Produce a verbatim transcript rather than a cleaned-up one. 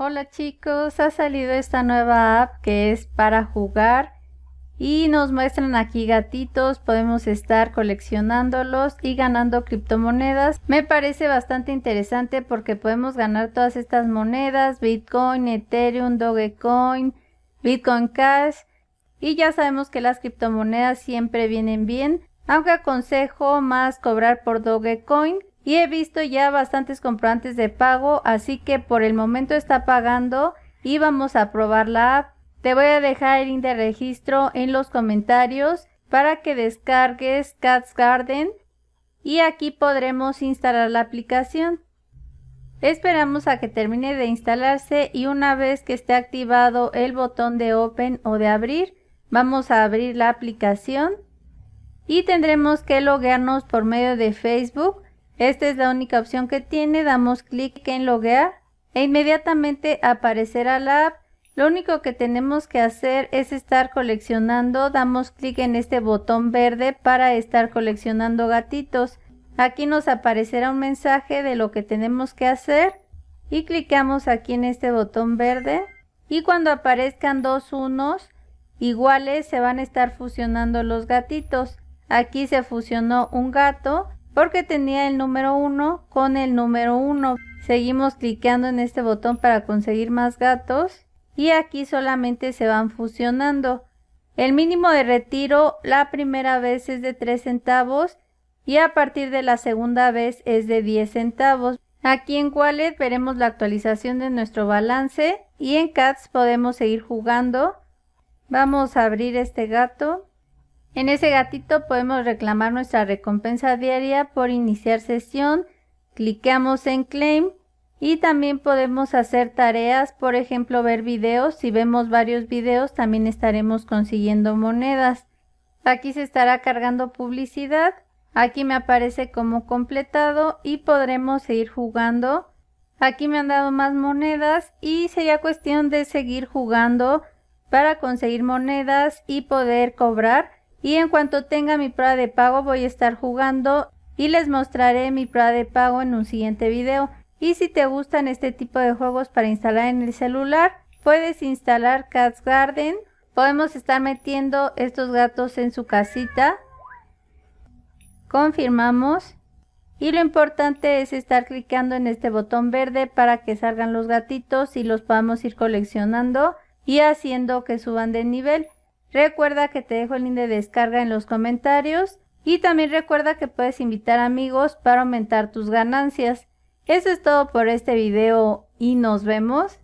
Hola chicos, ha salido esta nueva app que es para jugar y nos muestran aquí gatitos, podemos estar coleccionándolos y ganando criptomonedas. Me parece bastante interesante porque podemos ganar todas estas monedas, Bitcoin, Ethereum, Dogecoin, Bitcoin Cash, y ya sabemos que las criptomonedas siempre vienen bien, aunque aconsejo más cobrar por Dogecoin. Y he visto ya bastantes comprobantes de pago, así que por el momento está pagando y vamos a probar la app. Te voy a dejar el link de registro en los comentarios para que descargues Cats Garden y aquí podremos instalar la aplicación. Esperamos a que termine de instalarse y una vez que esté activado el botón de Open o de Abrir, vamos a abrir la aplicación y tendremos que loguearnos por medio de Facebook. Esta es la única opción que tiene, damos clic en loguear e inmediatamente aparecerá la app. Lo único que tenemos que hacer es estar coleccionando, damos clic en este botón verde para estar coleccionando gatitos. Aquí nos aparecerá un mensaje de lo que tenemos que hacer y clicamos aquí en este botón verde y cuando aparezcan dos unos iguales se van a estar fusionando los gatitos. Aquí se fusionó un gato porque tenía el número uno con el número uno. Seguimos cliqueando en este botón para conseguir más gatos y aquí solamente se van fusionando. El mínimo de retiro la primera vez es de tres centavos y a partir de la segunda vez es de diez centavos. Aquí en Wallet veremos la actualización de nuestro balance y en Cats podemos seguir jugando. Vamos a abrir este gato. En ese gatito podemos reclamar nuestra recompensa diaria por iniciar sesión, clicamos en Claim y también podemos hacer tareas, por ejemplo ver videos, si vemos varios videos también estaremos consiguiendo monedas. Aquí se estará cargando publicidad, aquí me aparece como completado y podremos seguir jugando. Aquí me han dado más monedas y sería cuestión de seguir jugando para conseguir monedas y poder cobrar. Y en cuanto tenga mi prueba de pago voy a estar jugando y les mostraré mi prueba de pago en un siguiente video. Y si te gustan este tipo de juegos para instalar en el celular, puedes instalar Cats Garden. Podemos estar metiendo estos gatos en su casita. Confirmamos. Y lo importante es estar clicando en este botón verde para que salgan los gatitos y los podamos ir coleccionando y haciendo que suban de nivel. Recuerda que te dejo el link de descarga en los comentarios y también recuerda que puedes invitar amigos para aumentar tus ganancias. Eso es todo por este video y nos vemos.